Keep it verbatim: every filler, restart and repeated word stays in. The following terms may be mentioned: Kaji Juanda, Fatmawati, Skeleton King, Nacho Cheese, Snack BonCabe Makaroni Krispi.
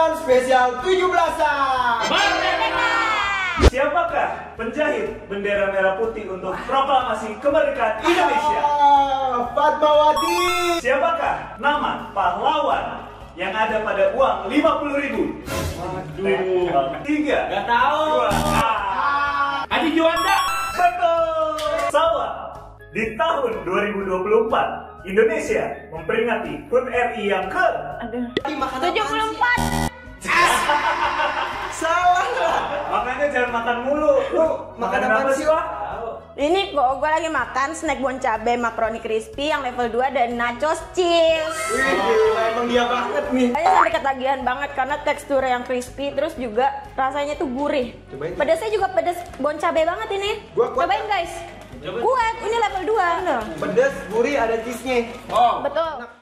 makanan spesial tujuh belasan. Merdeka! Siapakah penjahit bendera merah putih untuk proklamasi kemerdekaan Indonesia? Ah, Fatmawati. Siapakah nama pahlawan yang ada pada uang lima puluh ribu? Waduh. Tiga. Gak tahu. Kaji Juanda. Betul. Salah. Di tahun dua ribu dua puluh empat. Indonesia memperingati H U N R I yang ke tujuh puluh empat. Salah lah. Makanya jangan makan mulu. Lu makan apa sih? Ini kok gue lagi makan snack boncabe makaroni krispi yang level dua dan nacho cheese. Wih, gila, emang dia banget nih. Saya sampai ketagihan banget karena teksturnya yang crispy, terus juga rasanya tuh gurih. Cobain. Pedasnya juga pedas boncabe banget ini. Gua kuat. Cobain guys. Kuat, ini level dua. Pedas, gurih, ada cheese-nya. Oh. Betul.